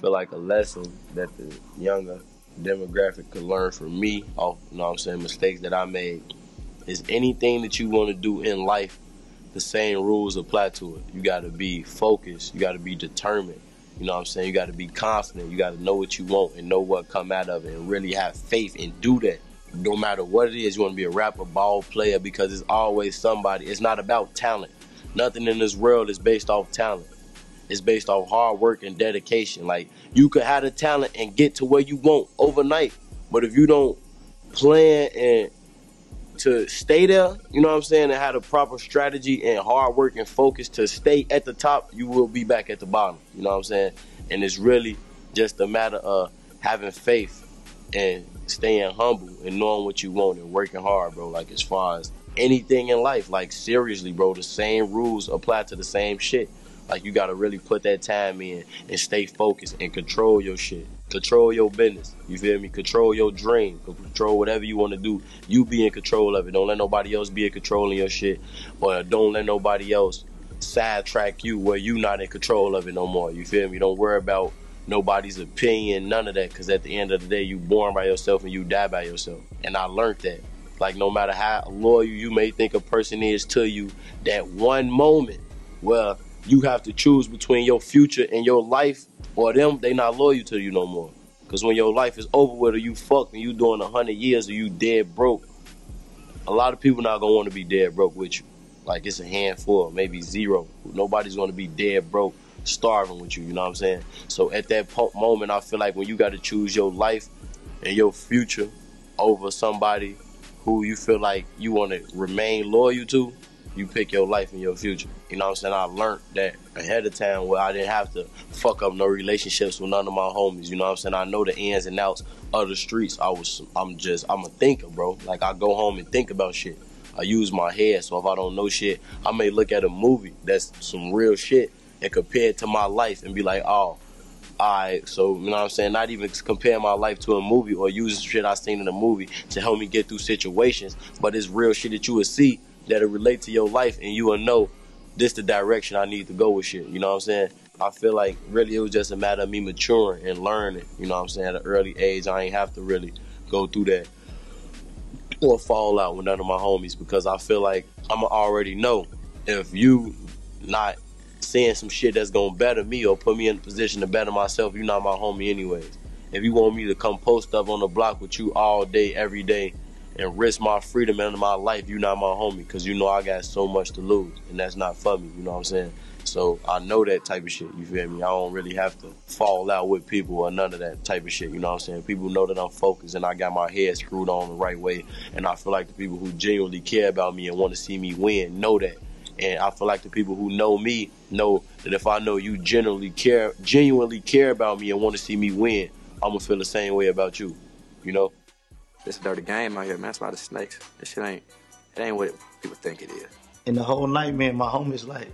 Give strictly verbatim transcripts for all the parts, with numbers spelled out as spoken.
feel like a lesson that the younger demographic could learn from me, off, you know what I'm saying, mistakes that I made, is anything that you want to do in life, the same rules apply to it. You got to be focused. You got to be determined. You know what I'm saying? You got to be confident. You got to know what you want and know what come out of it and really have faith and do that. No matter what it is, you want to be a rapper, ball player, because it's always somebody. It's not about talent. Nothing in this world is based off talent. It's based off hard work and dedication. Like, you could have the talent and get to where you want overnight, but if you don't plan and to stay there, you know what I'm saying, and have the proper strategy and hard work and focus to stay at the top, you will be back at the bottom. You know what I'm saying? And it's really just a matter of having faith and staying humble and knowing what you want and working hard, bro. Like, as far as anything in life, like, seriously, bro, the same rules apply to the same shit. Like, you gotta really put that time in and stay focused and control your shit. Control your business. You feel me? Control your dream. Control whatever you want to do. You be in control of it. Don't let nobody else be in control of your shit. Or don't let nobody else sidetrack you where you not in control of it no more. You feel me? Don't worry about nobody's opinion, none of that. Because at the end of the day, you born by yourself and you die by yourself. And I learned that. Like, no matter how loyal you may think a person is to you, that one moment where you have to choose between your future and your life, or them, they not loyal to you no more. Because when your life is over, whether you fucked and you doing a hundred years or you dead broke, a lot of people not going to want to be dead broke with you. Like, it's a handful, maybe zero. Nobody's going to be dead broke, starving with you, you know what I'm saying? So at that moment, I feel like when you got to choose your life and your future over somebody who you feel like you want to remain loyal to, you pick your life and your future. You know what I'm saying? I learned that ahead of time where I didn't have to fuck up no relationships with none of my homies. You know what I'm saying? I know the ins and outs of the streets. I was, I'm just, I'm a thinker, bro. Like, I go home and think about shit. I use my head, so if I don't know shit, I may look at a movie that's some real shit and compare it to my life and be like, oh, all right, so, you know what I'm saying? Not even compare my life to a movie or use shit I seen in a movie to help me get through situations, but it's real shit that you would see that'll relate to your life, and you will know this the direction I need to go with shit. You know what I'm saying? I feel like really it was just a matter of me maturing and learning. You know what I'm saying? At an early age, I ain't have to really go through that or fall out with none of my homies, because I feel like I'ma already know if you not saying some shit that's gonna better me or put me in a position to better myself, you're not my homie anyways. If you want me to come post up on the block with you all day, every day, and risk my freedom and my life, you not my homie, because you know I got so much to lose, and that's not for me, you know what I'm saying? So I know that type of shit, you feel me? I don't really have to fall out with people or none of that type of shit, you know what I'm saying? People know that I'm focused and I got my head screwed on the right way, and I feel like the people who genuinely care about me and want to see me win know that. And I feel like the people who know me know that if I know you genuinely care, genuinely care about me and want to see me win, I'm going to feel the same way about you, you know? It's a dirty game out here, man. That's why the snakes. This shit ain't, it ain't what people think it is. And the whole night, man, my homies like,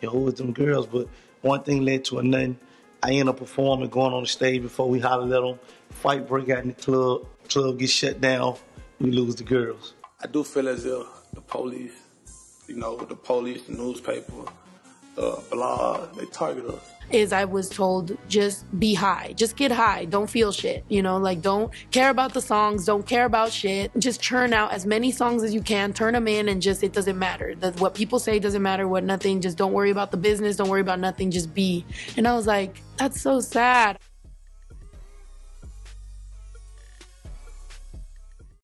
yo, who was them girls? But one thing led to another. I ended up performing, going on the stage before we hollered at them. Fight break out in the club. Club gets shut down. We lose the girls. I do feel as if the police, you know, the police, the newspaper, the blog, they target us. Is I was told, just be high, just get high, don't feel shit, you know, like, don't care about the songs, don't care about shit, just churn out as many songs as you can, turn them in, and just, it doesn't matter, that what people say doesn't matter, what nothing, just don't worry about the business, don't worry about nothing, just be. And I was like, that's so sad.